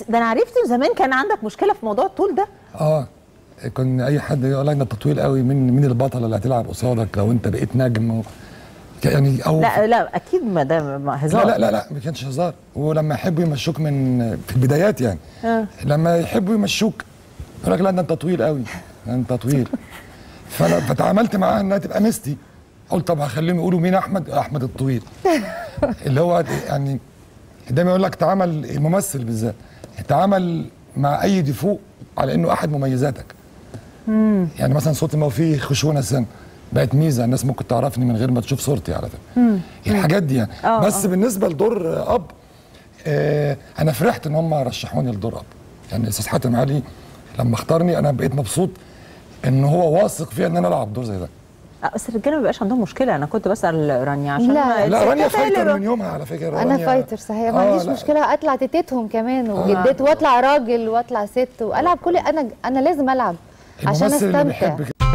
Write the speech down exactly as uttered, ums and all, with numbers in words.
بس ده انا عرفته زمان كان عندك مشكله في موضوع الطول ده. اه كان اي حد يقول لك ده طويل قوي، من مين البطله اللي هتلعب قصادك لو انت بقيت نجم يعني؟ او لا لا اكيد ما ده هزار. لا لا لا ما كانش هزار. ولما يحبوا يمشوك من في البدايات يعني آه. لما يحبوا يمشوك يقول لك لا ده انت طويل قوي، انت طويل. فانا فتعاملت معاها انها تبقى ميزتي. قلت طب هخليهم يقولوا مين احمد؟ احمد الطويل. اللي هو يعني دايما يقول لك تعامل الممثل بالذات، تعامل مع اي ديفو على انه احد مميزاتك. امم يعني مثلا صوتي ما هو فيه خشونه سنه، بقت ميزه الناس ممكن تعرفني من غير ما تشوف صورتي على فكره. الحاجات دي يعني أوه بس أوه. بالنسبه لدور اب آه انا فرحت ان هم رشحوني لدور اب. يعني استاذ حاتم علي لما اختارني انا بقيت مبسوط ان هو واثق فيا ان انا العب دور زي ده. بس الرجاله ما بيبقاش عندهم مشكله. انا كنت بسال رانيا عشان لا لا رانيا فايتر من يومها على فكره. رانيا انا فايتر صحيح آه ما عنديش مشكله اطلع تيتتهم كمان وجدتهم آه واطلع راجل واطلع ست والعب كل انا انا لازم العب عشان استمتع.